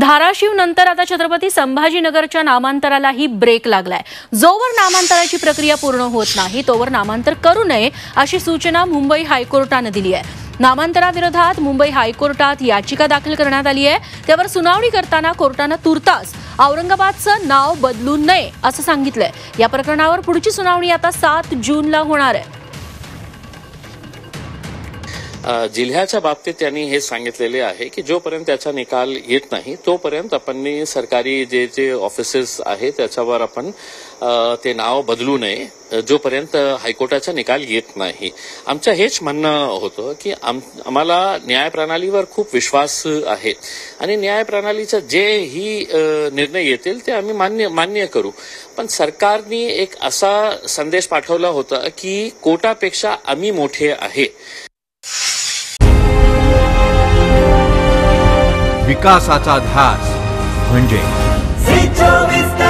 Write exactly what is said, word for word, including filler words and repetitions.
धाराशिव नंतर आता छत्रपती संभाजीनगरच्या नामांतरालाही ब्रेक लागलाय। जोवर नामांतराची प्रक्रिया पूर्ण होत नाही तोवर नामांतर करू नये अशी सूचना मुंबई हायकोर्टाने दिली आहे। नामांतराविरोधात मुंबई हायकोर्टात याचिका दाखल करण्यात आली आहे। त्यावर सुनावणी करताना कोर्टाने तुर्तास औरंगाबादचं नाव बदलू नये असं सांगितलंय। या प्रकरणावर पुढची सुनावणी आता सात जूनला होणार आहे। जिल्ह्याच्या बाबतीत त्यांनी हे सांगितलेले आहे की जोपर्यंत त्याचा निकाल येत नाही तोपर्यंत आपण सरकारी जे जे ऑफिसेस आहे त्याच्यावर आपण ते नाव बदलू नये जोपर्यंत हायकोर्टाचा निकाल येत नाही। आमचं हेच म्हणणं होतं की आम्हाला न्यायप्रणालीवर खूप विश्वास आहे आणि न्यायप्रणालीचा जे ही निर्णय येतील ते आम्ही मान्य मान्य करू। पण सरकारने एक असा संदेश पाठवला होता की कोर्टापेक्षा आम्ही मोठे आहे। विकासाचा ध्यास म्हणजे